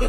Hey!